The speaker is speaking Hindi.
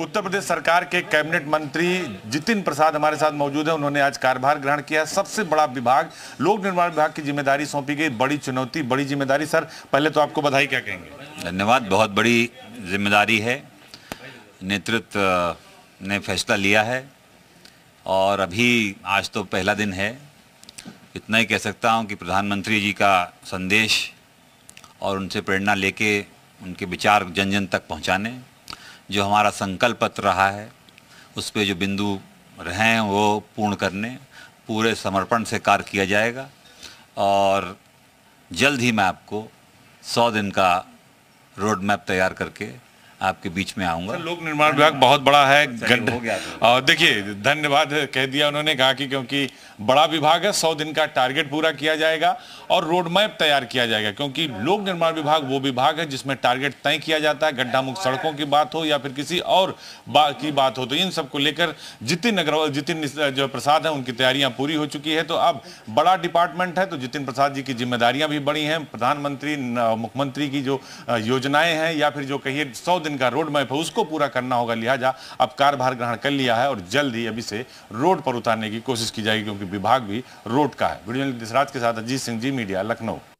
उत्तर प्रदेश सरकार के कैबिनेट मंत्री जितिन प्रसाद हमारे साथ मौजूद हैं। उन्होंने आज कार्यभार ग्रहण किया। सबसे बड़ा विभाग, लोक निर्माण विभाग की जिम्मेदारी सौंपी गई। बड़ी चुनौती, बड़ी जिम्मेदारी। सर, पहले तो आपको बधाई, क्या कहेंगे? धन्यवाद। बहुत बड़ी जिम्मेदारी है। नेतृत्व ने फैसला लिया है और अभी आज तो पहला दिन है। इतना ही कह सकता हूँ कि प्रधानमंत्री जी का संदेश और उनसे प्रेरणा लेके उनके विचार जन जन तक पहुँचाने, जो हमारा संकल्प पत्र रहा है उस पर जो बिंदु रहे हैं वो पूर्ण करने, पूरे समर्पण से कार्य किया जाएगा। और जल्द ही मैं आपको 100 दिन का रोड मैप तैयार करके आपके बीच में आऊँगा। लोक निर्माण विभाग बहुत बड़ा है। और देखिए, धन्यवाद कह दिया उन्होंने, कहा कि क्योंकि बड़ा विभाग है, 100 दिन का टारगेट पूरा किया जाएगा और रोड मैप तैयार किया जाएगा। क्योंकि लोक निर्माण विभाग वो विभाग है जिसमें टारगेट तय किया जाता है। गड्ढा मुक्त सड़कों की बात हो या फिर किसी और की बात हो, तो इन सबको लेकर जितिन जो प्रसाद है उनकी तैयारियां पूरी हो चुकी है। तो अब बड़ा डिपार्टमेंट है, तो जितिन प्रसाद जी की जिम्मेदारियां भी बड़ी हैं। प्रधानमंत्री, मुख्यमंत्री की जो योजनाएं हैं या फिर जो कहिए 100 दिन का रोड मैप है, उसको पूरा करना होगा। लिहाजा अब कार्यभार ग्रहण कर लिया है और जल्द ही अभी से रोड पर उतारने की कोशिश की जाएगी, क्योंकि विभाग भी रोड का है। वीडियो के साथ अजीत सिंह जी, मीडिया लखनऊ।